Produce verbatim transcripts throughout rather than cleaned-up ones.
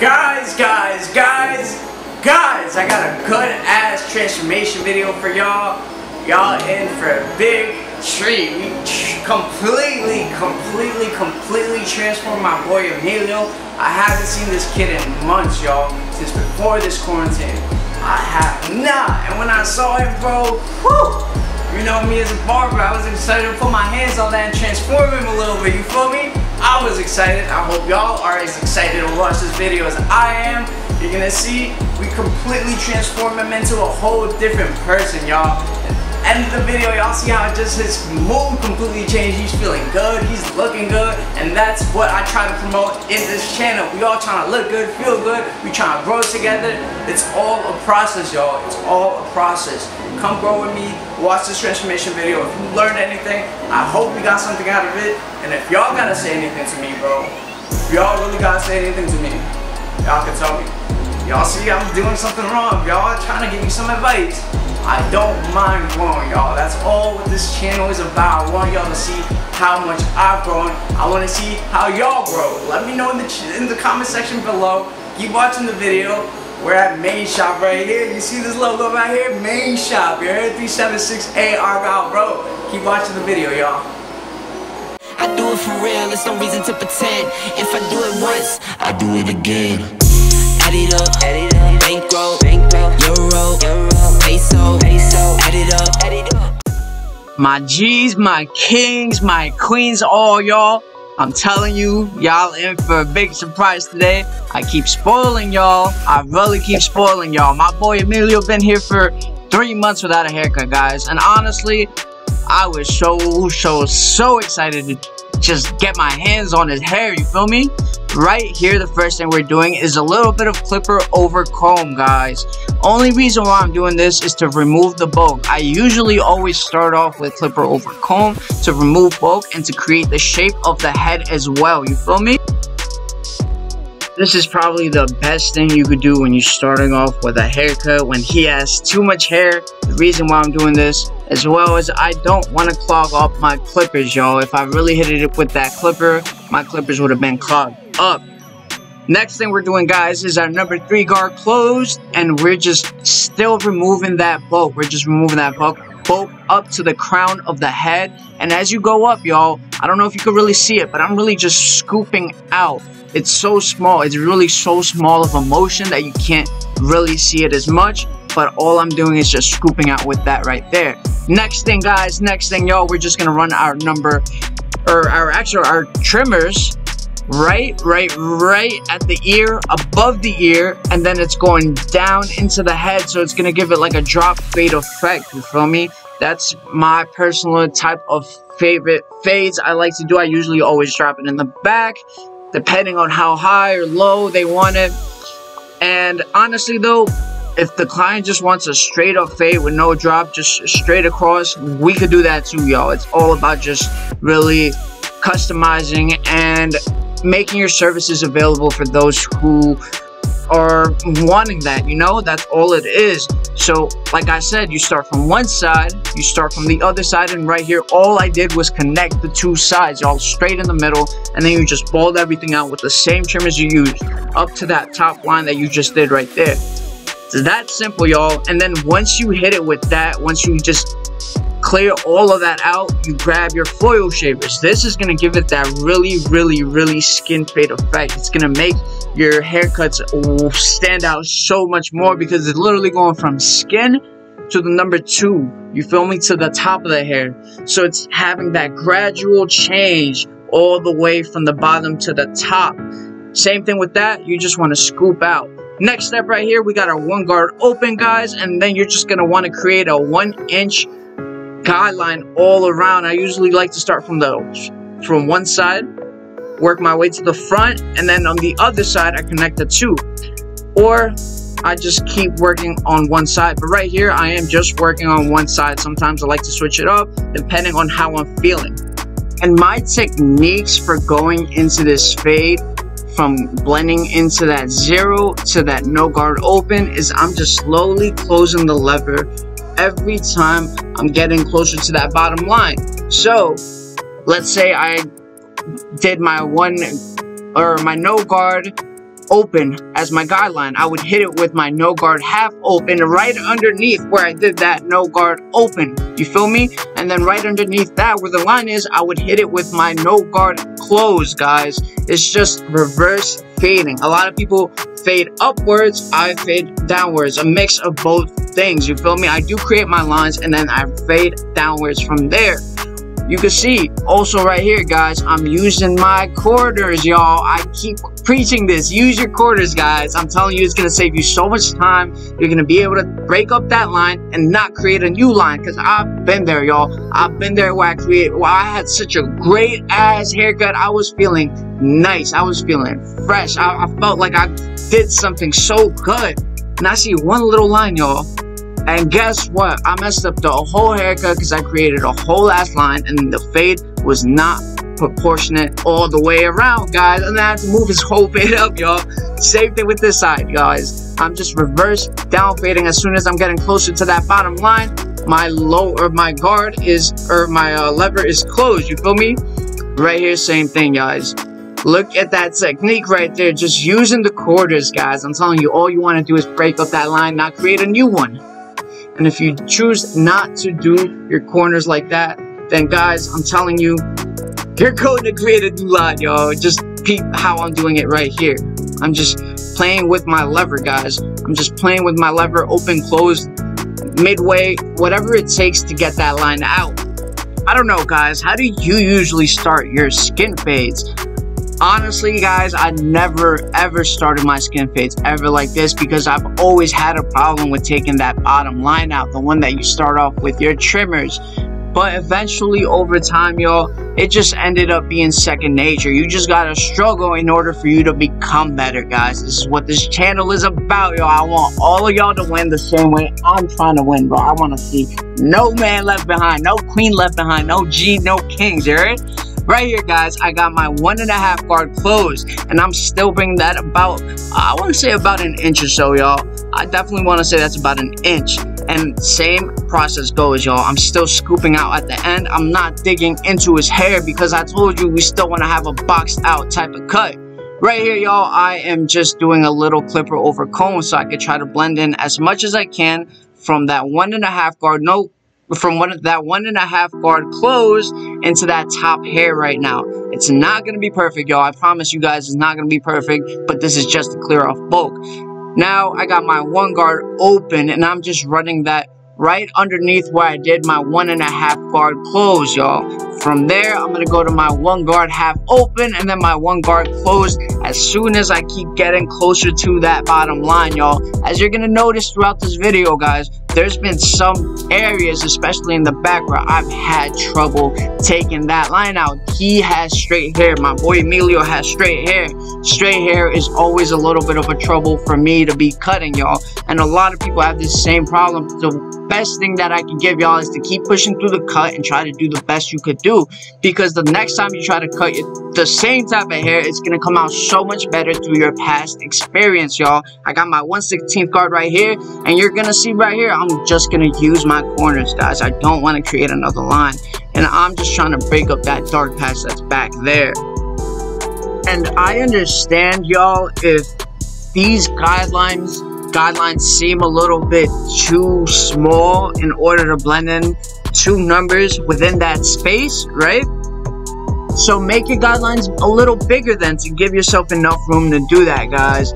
Guys, guys, guys, guys, I got a good ass transformation video for y'all. Y'all in for a big treat. We completely, completely, completely transformed my boy Emilio. I haven't seen this kid in months, y'all, since before this quarantine. I have not. And when I saw him, bro, whoo, you know me as a barber, I was excited to put my hands on that and transform him a little bit, you feel me? I was excited. I hope y'all are as excited to watch this video as I am. You're gonna see we completely transform him into a whole different person, y'all. At the end of the video, y'all see how just his mood completely changed. He's feeling good, he's looking good, and that's what I try to promote in this channel. We all trying to look good, feel good, we trying to grow together. It's all a process, y'all. It's all a process. Come grow with me, watch this transformation video. If you learned anything, I hope you got something out of it. And if y'all gotta say anything to me, bro, if y'all really gotta say anything to me, y'all can tell me. Y'all see I'm doing something wrong, y'all trying to give me some advice. I don't mind growing, y'all. That's all what this channel is about. I want y'all to see how much I've grown. I want to see how y'all grow. Let me know in the, in the comment section below. Keep watching the video. We're at Mane Shop right here. You see this logo right here? Mane Shop. You're at three seven six A R Route Road. Keep watching the video, y'all. I do it for real. There's no reason to pretend. If I do it once, I do it again. Add it up. Add it up. Bankroll. Bankroll. Euro. Euro. Peso, peso, add it up, add it up. My G's, my kings, my queens, all y'all. I'm telling you, y'all in for a big surprise today. I keep spoiling y'all. I really keep spoiling y'all. My boy Emilio been here for three months without a haircut, guys. And honestly, I was so, so, so excited to just get my hands on his hair, you feel me? Right here, the first thing we're doing is a little bit of clipper over comb, guys. Only reason why I'm doing this is to remove the bulk. I usually always start off with clipper over comb to remove bulk and to create the shape of the head as well, you feel me? This is probably the best thing you could do when you're starting off with a haircut, when he has too much hair. The reason why I'm doing this, as well as I don't want to clog up my clippers, y'all. If I really hit it with that clipper, my clippers would have been clogged up. Next thing we're doing, guys, is our number three guard closed, and we're just still removing that bulk. We're just removing that bulk bulk up to the crown of the head. And as you go up, y'all, I don't know if you can really see it, but I'm really just scooping out. It's so small. It's really so small of a motion that you can't really see it as much, but all I'm doing is just scooping out with that right there. Next thing, guys, next thing, y'all, we're just gonna run our number or our actual our trimmers right right right at the ear, above the ear, and then it's going down into the head, so it's gonna give it like a drop fade effect, you feel me? That's my personal type of favorite fades I like to do. I usually always drop it in the back, depending on how high or low they want it. And honestly though, if the client just wants a straight up fade with no drop, just straight across, we could do that too, y'all. It's all about just really customizing and making your services available for those who are wanting that, you know? That's all it is. So like I said, you start from one side, you start from the other side, and right here all I did was connect the two sides, y'all, straight in the middle, and then you just balled everything out with the same trimmers you used up to that top line that you just did right there. It's that simple, y'all. And then once you hit it with that, once you just clear all of that out, you grab your foil shavers. This is gonna give it that really, really, really skin fade effect. It's gonna make your haircuts stand out so much more because it's literally going from skin to the number two, you feel me, to the top of the hair. So it's having that gradual change all the way from the bottom to the top. Same thing with that, you just want to scoop out. Next step right here, we got our one guard open, guys, and then you're just gonna want to create a one inch guideline all around. I usually like to start from the from one side, work my way to the front, and then on the other side I connect the two, or I just keep working on one side. But right here I am just working on one side. Sometimes I like to switch it up depending on how I'm feeling. And my techniques for going into this fade, from blending into that zero to that no guard open, is I'm just slowly closing the lever every time I'm getting closer to that bottom line. So let's say I did my one or my no guard open as my guideline, I would hit it with my no guard half open right underneath where I did that no guard open. You feel me? And then right underneath that where the line is, I would hit it with my no guard close, guys. It's just reverse fading. A lot of people fade upwards, I fade downwards, a mix of both things. You feel me? I do create my lines and then I fade downwards from there. You can see also right here, guys, I'm using my quarters, y'all. I keep preaching this. Use your quarters, guys. I'm telling you, it's going to save you so much time. You're going to be able to break up that line and not create a new line, because I've been there, y'all. I've been there where I create, where I had such a great ass haircut. I was feeling nice. I was feeling fresh. I, I felt like I did something so good. And I see one little line, y'all. And guess what? I messed up the whole haircut because I created a whole ass line and the fade was not proportionate all the way around, guys. And I had to move his whole fade up, y'all. Same thing with this side, guys. I'm just reverse down fading as soon as I'm getting closer to that bottom line. My low or my guard is or my uh, lever is closed. You feel me? Right here, same thing, guys. Look at that technique right there. Just using the quarters, guys. I'm telling you, all you want to do is break up that line, not create a new one. And if you choose not to do your corners like that, then guys, I'm telling you, you're going to create a new line, y'all. Just peep how I'm doing it right here. I'm just playing with my lever, guys. I'm just playing with my lever, open, closed, midway, whatever it takes to get that line out. I don't know, guys. How do you usually start your skin fades? Honestly, guys, I never ever started my skin fades ever like this, because I've always had a problem with taking that bottom line out, the one that you start off with your trimmers. But eventually over time, y'all, it just ended up being second nature. You just gotta struggle in order for you to become better, guys. This is what this channel is about, y'all. I want all of y'all to win the same way I'm trying to win, bro. I want to see no man left behind, no queen left behind, no G, no kings, all right? Right here, guys, I got my one and a half guard closed, and I'm still bringing that about, I want to say about an inch or so, y'all. I definitely want to say that's about an inch. And same process goes, y'all. I'm still scooping out at the end. I'm not digging into his hair because I told you we still want to have a boxed out type of cut. Right here, y'all, I am just doing a little clipper over comb so I can try to blend in as much as I can from that one and a half guard, no, from one of that one and a half guard close into that top hair right now. It's not going to be perfect, y'all. I promise you guys, it's not going to be perfect, but this is just to clear off bulk. Now I got my one guard open, and I'm just running that right underneath where I did my one and a half guard close, y'all. From there, I'm going to go to my one guard half open and then my one guard closed as soon as I keep getting closer to that bottom line, y'all. As you're going to notice throughout this video, guys, there's been some areas, especially in the back, where I've had trouble taking that line out. He has straight hair. My boy Emilio has straight hair. Straight hair is always a little bit of a trouble for me to be cutting, y'all. And a lot of people have this same problem. The best thing that I can give y'all is to keep pushing through the cut and try to do the best you could do. Because the next time you try to cut the same type of hair, it's going to come out so much better through your past experience, y'all. I got my one sixteenth guard right here. And you're going to see right here, I'm just going to use my corners, guys. I don't want to create another line. And I'm just trying to break up that dark patch that's back there. And I understand, y'all, if these guidelines guidelines seem a little bit too small in order to blend in two numbers within that space, right? So make your guidelines a little bigger then to give yourself enough room to do that, guys.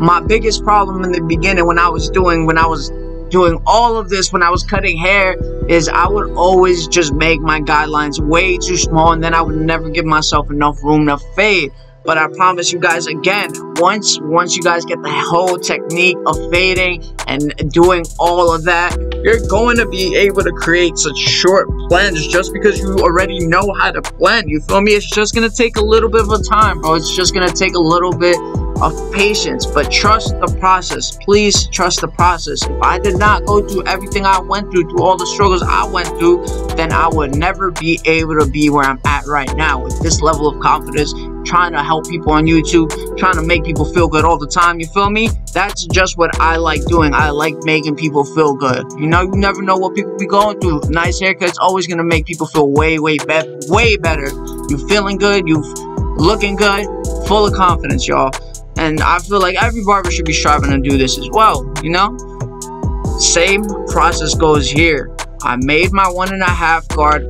My biggest problem in the beginning when I was doing when I was doing all of this, when I was cutting hair, is I would always just make my guidelines way too small, and then I would never give myself enough room to fade. But I promise you guys, again, once once you guys get the whole technique of fading and doing all of that, you're going to be able to create such short blends just because you already know how to blend. You feel me? It's just going to take a little bit of a time, bro. It's just going to take a little bit of patience, but trust the process. Please trust the process. If I did not go through everything I went through, through all the struggles I went through, then I would never be able to be where I'm at right now with this level of confidence, trying to help people on YouTube, trying to make people feel good all the time. You feel me? That's just what I like doing. I like making people feel good. You know, you never know what people be going through. Nice haircuts always gonna make people feel way, way, be- way better. You feeling good, you looking good, full of confidence, y'all. And I feel like every barber should be striving to do this as well, you know? Same process goes here. I made my one and a half guard,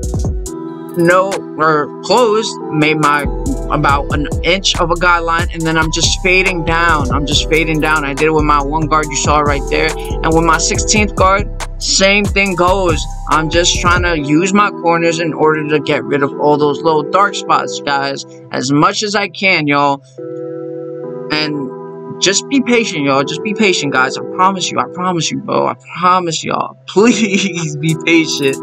no, or closed, made my about an inch of a guideline, and then I'm just fading down. I'm just fading down. I did it with my one guard you saw right there. And with my sixteenth guard, same thing goes. I'm just trying to use my corners in order to get rid of all those little dark spots, guys, as much as I can, y'all. And just be patient, y'all. Just be patient, guys. I promise you. I promise you, bro. I promise y'all. Please be patient.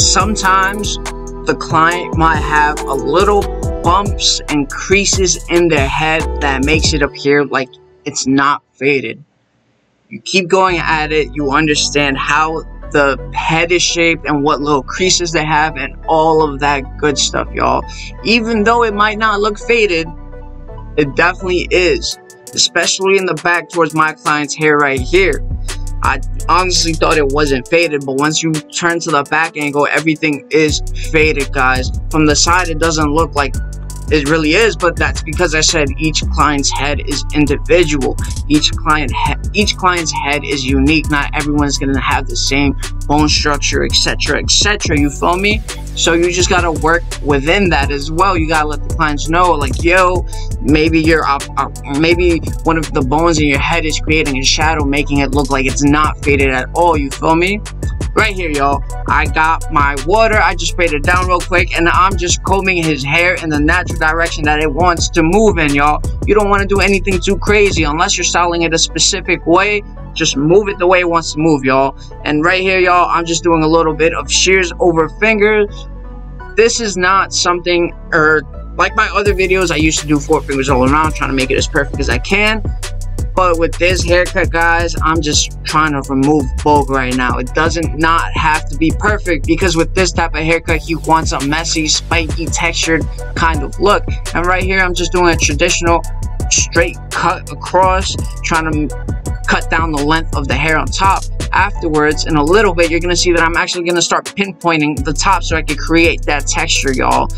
Sometimes the client might have a little bumps and creases in their head that makes it appear like it's not faded. You keep going at it, you understand how the head is shaped and what little creases they have and all of that good stuff, y'all. Even though it might not look faded, it definitely is, especially in the back towards my client's hair right here. I honestly thought it wasn't faded, but once you turn to the back angle, everything is faded, guys. From the side, it doesn't look like it really is, but that's because I said each client's head is individual. Each client, each client's head is unique. Not everyone's gonna have the same bone structure, et cetera, et cetera. You feel me? So you just gotta work within that as well. You gotta let the clients know, like, yo, maybe you're, uh, uh, maybe one of the bones in your head is creating a shadow, making it look like it's not faded at all. You feel me? Right here, y'all, I got my water, I just sprayed it down real quick, and I'm just combing his hair in the natural direction that it wants to move in, y'all. You don't want to do anything too crazy unless you're styling it a specific way. Just move it the way it wants to move, y'all. And right here, y'all, I'm just doing a little bit of shears over fingers. This is not something, or like my other videos, I used to do four fingers all around, trying to make it as perfect as I can. But with this haircut, guys, I'm just trying to remove bulk right now. It doesn't not have to be perfect, because with this type of haircut, he wants a messy, spiky, textured kind of look. And right here, I'm just doing a traditional straight cut across, trying to cut down the length of the hair on top. Afterwards, in a little bit, you're going to see that I'm actually going to start pinpointing the top so I can create that texture, y'all.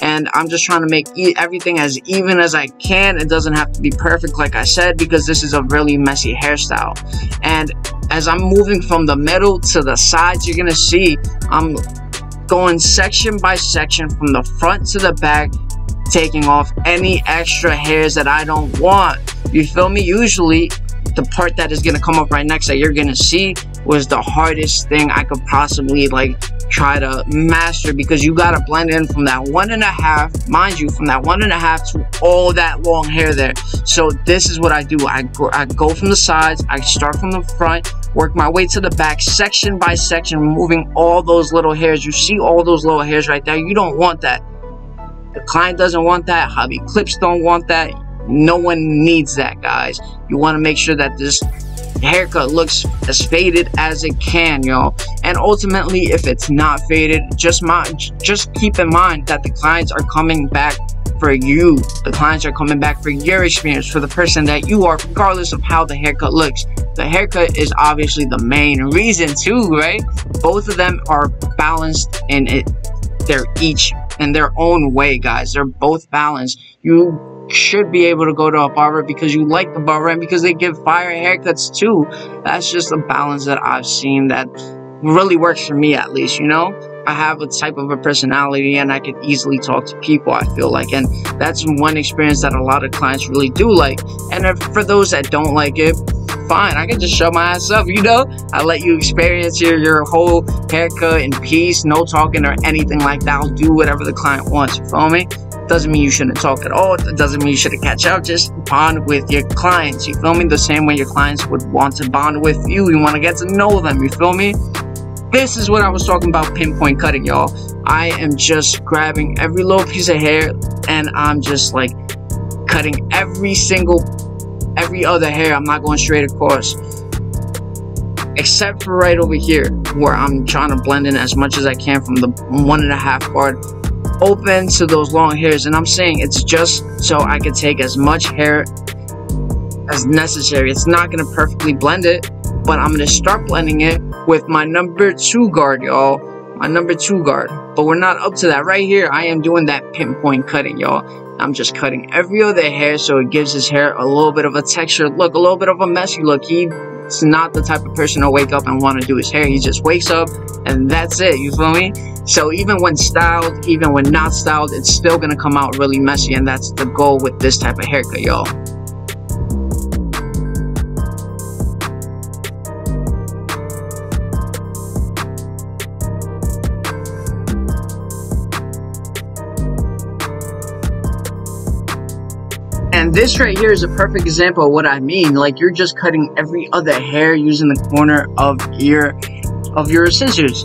And I'm just trying to make e everything as even as I can. It doesn't have to be perfect, like I said, because this is a really messy hairstyle. And as I'm moving from the middle to the sides, you're gonna see I'm going section by section from the front to the back, taking off any extra hairs that I don't want. You feel me? Usually, the part that is gonna come up right next that you're gonna see was the hardest thing I could possibly, like, try to master, because you gotta blend in from that one and a half, mind you, from that one and a half to all that long hair there. So this is what I do. I go, I go from the sides, I start from the front, work my way to the back, section by section, removing all those little hairs. You see all those little hairs right there? You don't want that. The client doesn't want that. Javi Clips don't want that. No one needs that, guys. You want to make sure that this haircut looks as faded as it can, y'all. And ultimately, if it's not faded, just mind just keep in mind that the clients are coming back for you. The clients are coming back for your experience, for the person that you are, regardless of how the haircut looks. The haircut is obviously the main reason too, right? Both of them are balanced in it. They're each in their own way, guys. They're both balanced. You should be able to go to a barber because you like the barber and because they give fire haircuts too. That's just a balance that I've seen that really works for me, at least, you know? I have a type of a personality and I can easily talk to people, I feel like, and that's one experience that a lot of clients really do like. And if, for those that don't like it, fine, I can just shut my ass up, you know? I let you experience your, your whole haircut in peace, no talking or anything like that. I'll do whatever the client wants, you feel me? Doesn't mean you shouldn't talk at all. It doesn't mean you shouldn't catch out. Just bond with your clients, you feel me? The same way your clients would want to bond with you. You want to get to know them, you feel me? This is what I was talking about, pinpoint cutting, y'all. I am just grabbing every little piece of hair and I'm just like cutting every single every other hair. I'm not going straight across, except for right over here where I'm trying to blend in as much as I can from the one and a half guard open to those long hairs, and I'm saying it's just so I could take as much hair as necessary. It's not gonna perfectly blend it, but I'm gonna start blending it with my number two guard, y'all. My number two guard. But we're not up to that. Right here, I am doing that pinpoint cutting, y'all. I'm just cutting every other hair so it gives his hair a little bit of a textured look, a little bit of a messy look. He's not the type of person to wake up and want to do his hair. He just wakes up and that's it, you feel me? So even when styled, even when not styled, it's still going to come out really messy, and that's the goal with this type of haircut, y'all. And this right here is a perfect example of what I mean. Like, you're just cutting every other hair using the corner of your of your scissors.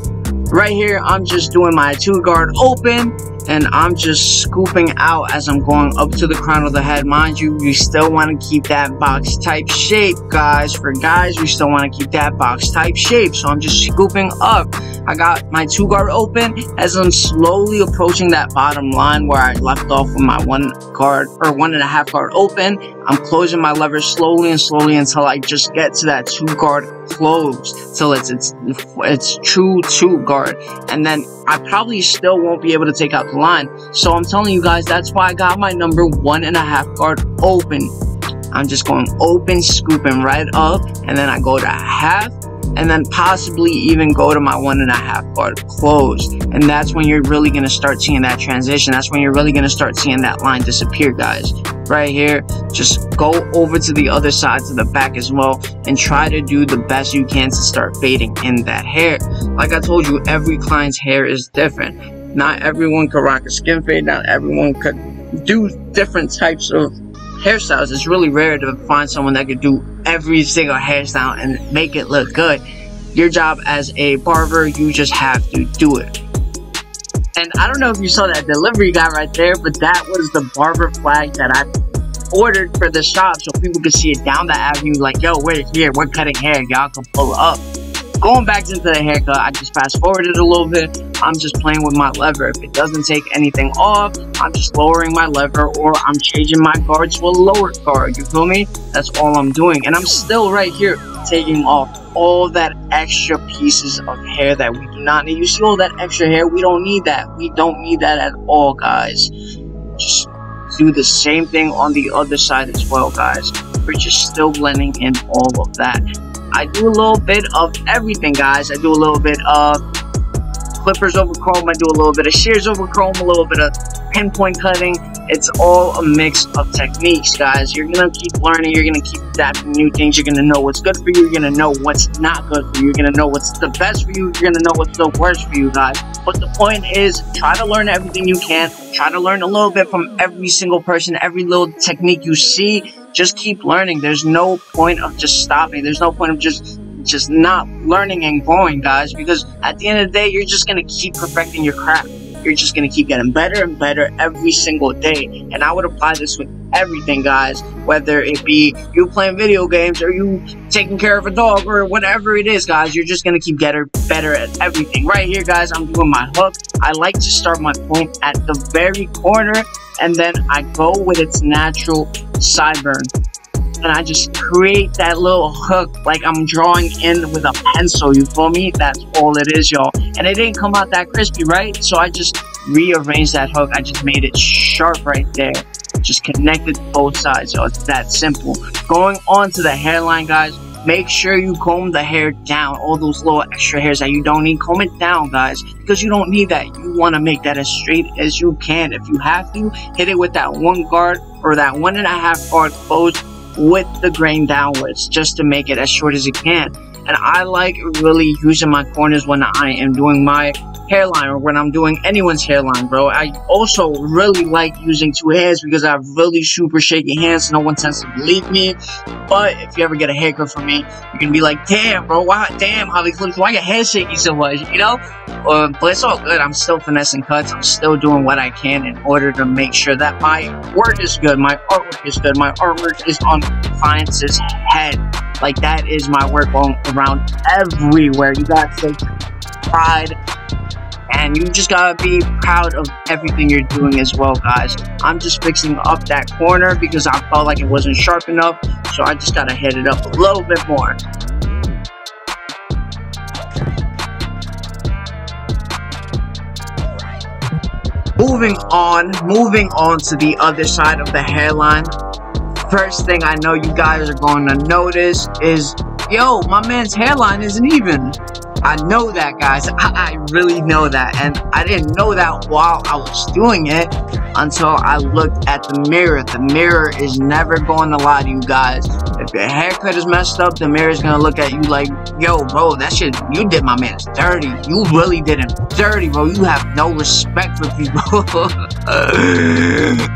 Right here, I'm just doing my two guard open, and I'm just scooping out as I'm going up to the crown of the head. Mind you, you still want to keep that box type shape, guys. For guys, we still want to keep that box type shape. So I'm just scooping up. I got my two guard open as I'm slowly approaching that bottom line where I left off with my one guard or one and a half guard open. I'm closing my lever slowly and slowly until I just get to that two guard closed, till it's it's it's true two guard, and then I probably still won't be able to take out the line. So I'm telling you guys, that's why I got my number one and a half guard open. I'm just going open, scooping right up, and then I go to half, and then possibly even go to my one and a half guard closed. And that's when you're really gonna start seeing that transition. That's when you're really gonna start seeing that line disappear, guys. Right here, just go over to the other side, to the back as well, and try to do the best you can to start fading in that hair. Like I told you, every client's hair is different. Not everyone could rock a skin fade, not everyone could do different types of hairstyles. It's really rare to find someone that could do every single hairstyle and make it look good. Your job as a barber, you just have to do it. And I don't know if you saw that delivery guy right there, but that was the barber flag that I ordered for the shop, so people could see it down the avenue like, yo, we're here, we're cutting hair, y'all can pull up. Going back into the haircut, I just fast forwarded a little bit. I'm just playing with my lever. If it doesn't take anything off, I'm just lowering my lever, or I'm changing my guard to a lower guard, you feel me? That's all I'm doing. And I'm still right here taking off all that extra pieces of hair that we do not need. You see all that extra hair? We don't need that. We don't need that at all, guys. Just do the same thing on the other side as well, guys. We're just still blending in all of that. I do a little bit of everything, guys. I do a little bit of clippers over comb. I do a little bit of shears over comb, a little bit of pinpoint cutting. It's all a mix of techniques, guys. You're gonna keep learning, you're gonna keep adapting new things, you're gonna know what's good for you, you're gonna know what's not good for you, you're gonna know what's the best for you, you're gonna know what's the worst for you, guys. But the point is, try to learn everything you can, try to learn a little bit from every single person, every little technique you see. Just keep learning. There's no point of just stopping. There's no point of just just not learning and growing, guys, because at the end of the day, you're just gonna keep perfecting your craft. You're just going to keep getting better and better every single day. And I would apply this with everything, guys, whether it be you playing video games or you taking care of a dog or whatever it is, guys. You're just going to keep getting better at everything. Right here, guys, I'm doing my hook. I like to start my point at the very corner, and then I go with its natural sideburn. And I just create that little hook like I'm drawing in with a pencil, you feel me? That's all it is, y'all. And it didn't come out that crispy, right? So I just rearranged that hook. I just made it sharp right there. Just connected both sides, y'all. It's that simple. Going on to the hairline, guys. Make sure you comb the hair down. All those little extra hairs that you don't need, comb it down, guys, because you don't need that. You want to make that as straight as you can. If you have to, hit it with that one guard or that one and a half guard closed with the grain downwards, just to make it as short as you can. And I like really using my corners when I am doing my hairline or when I'm doing anyone's hairline, bro. I also really like using two hands because I have really super shaky hands. No one tends to believe me, but if you ever get a haircut from me, you can be like, damn, bro, why, damn, Javi Clips, why your hair shaky so much, you know? Uh, but it's all good. I'm still finessing cuts. I'm still doing what I can in order to make sure that my work is good, my artwork is good, my artwork is on clients' head. Like, that is my work going around everywhere. You gotta take pride and and you just gotta be proud of everything you're doing as well, guys. I'm just fixing up that corner because I felt like it wasn't sharp enough, so I just gotta hit it up a little bit more. Moving on, moving on to the other side of the hairline. First thing I know you guys are going to notice is, yo, my man's hairline isn't even. I know that, guys. I, I really know that, and I didn't know that while I was doing it until I looked at the mirror. The mirror is never going to lie to you guys. If your haircut is messed up, the mirror is going to look at you like, yo, bro, that shit, you did my man's dirty. You really did him dirty, bro. You have no respect for people.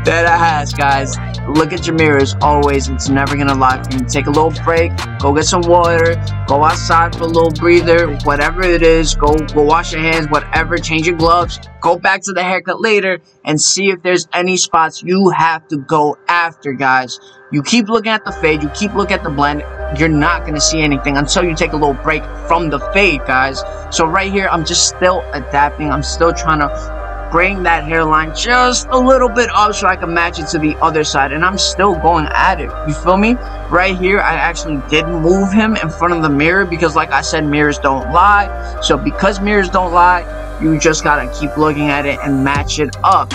That ass, guys. Look at your mirrors always. It's never going to lie for you. Take a little break. Go get some water. Go outside for a little breather. Whatever it is, go, go wash your hands, whatever. Change your gloves. Go back to the haircut later and see if there's any spots you have to go after, guys. You keep looking at the fade, you keep looking at the blend, you're not going to see anything until you take a little break from the fade, guys. So right here, I'm just still adapting. I'm still trying to bring that hairline just a little bit up so I can match it to the other side, and I'm still going at it. You feel me? Right here, I actually did move him in front of the mirror because, like I said, mirrors don't lie. So because mirrors don't lie, you just gotta keep looking at it and match it up.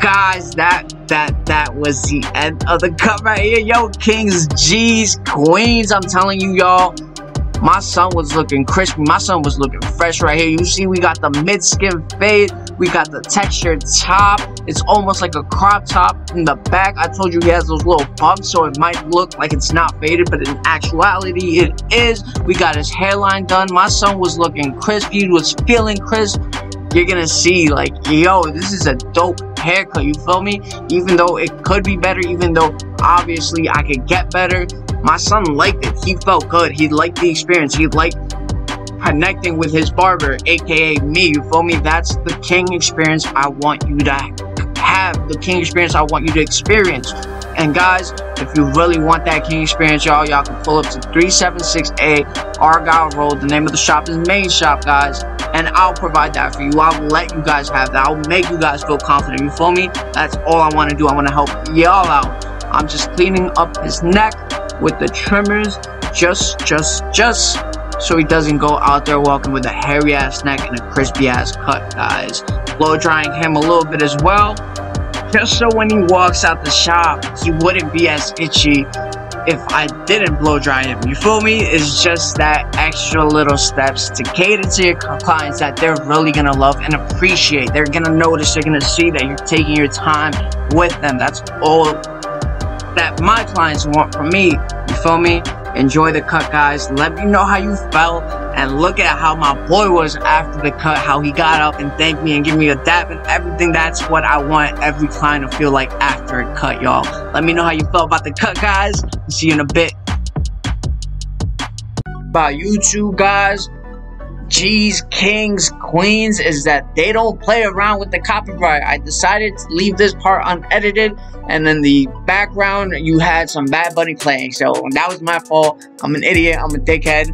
Guys, that that that was the end of the cut right here. Yo, kings, G's, queens, I'm telling you, y'all, my son was looking crispy. My son was looking fresh right here. You see, we got the mid-skin fade. We got the textured top. It's almost like a crop top in the back. I told you he has those little bumps, so it might look like it's not faded, but in actuality, it is. We got his hairline done. My son was looking crisp. He was feeling crisp. You're gonna see, like, yo, this is a dope haircut. You feel me? Even though it could be better, even though obviously I could get better, my son liked it. He felt good. He liked the experience. He liked connecting with his barber, aka me. You feel me? That's the king experience I want you to have. The king experience I want you to experience. And guys, if you really want that king experience, y'all, y'all can pull up to three seven six A Argyle Road. The name of the shop is Mane Shop, guys. And I'll provide that for you. I'll let you guys have that. I'll make you guys feel confident. You feel me? That's all I want to do. I want to help y'all out. I'm just cleaning up his neck with the trimmers, just, just, just, so he doesn't go out there walking with a hairy ass neck and a crispy ass cut, guys. Blow drying him a little bit as well, just so when he walks out the shop, he wouldn't be as itchy if I didn't blow dry him. You feel me? It's just that extra little steps to cater to your clients that they're really gonna love and appreciate. They're gonna notice, they're gonna see that you're taking your time with them. That's all that my clients want from me. You feel me? Enjoy the cut, guys. Let me know how you felt, and look at how my boy was after the cut, how he got up and thanked me and gave me a dap and everything. That's what I want every client to feel like after a cut, y'all. Let me know how you felt about the cut, guys. See you in a bit. By YouTube, guys, G's, kings, queens, is that they don't play around with the copyright. I decided to leave this part unedited, and then the background you had some Bad Bunny playing, so that was my fault. I'm an idiot, I'm a dickhead,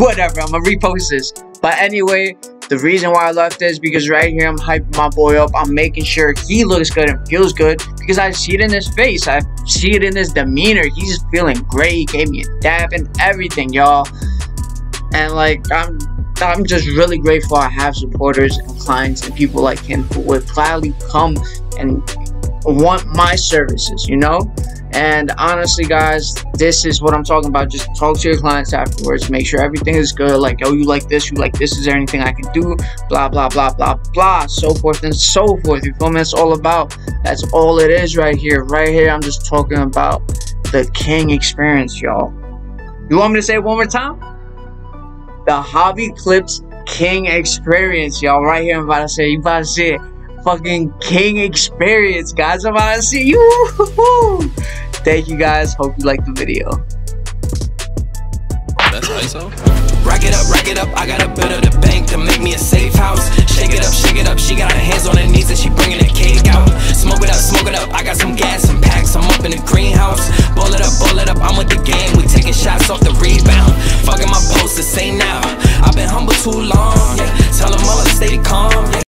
whatever. I'm gonna repost this, but anyway, the reason why I left this because right here I'm hyping my boy up. I'm making sure he looks good and feels good because I see it in his face, I see it in his demeanor. He's feeling great. He gave me a dab and everything, y'all, and like I'm I'm just really grateful I have supporters and clients and people like him who would gladly come and want my services, you know? And honestly, guys, this is what I'm talking about. Just talk to your clients afterwards. Make sure everything is good. Like, oh, you like this? You like this? Is there anything I can do? Blah, blah, blah, blah, blah. So forth and so forth. You feel me? That's all about. That's all it is right here. Right here, I'm just talking about the king experience, y'all. You want me to say it one more time? The Javi Clips king experience, y'all. Right here, I'm about to say, you about to see it. Fucking king experience, guys. I'm about to see you. Thank you, guys. Hope you liked the video. That's I S O. Rack it up, rack it up. I gotta build up the bank to make me a safe house. Shake it up, shake it up. She got a hand.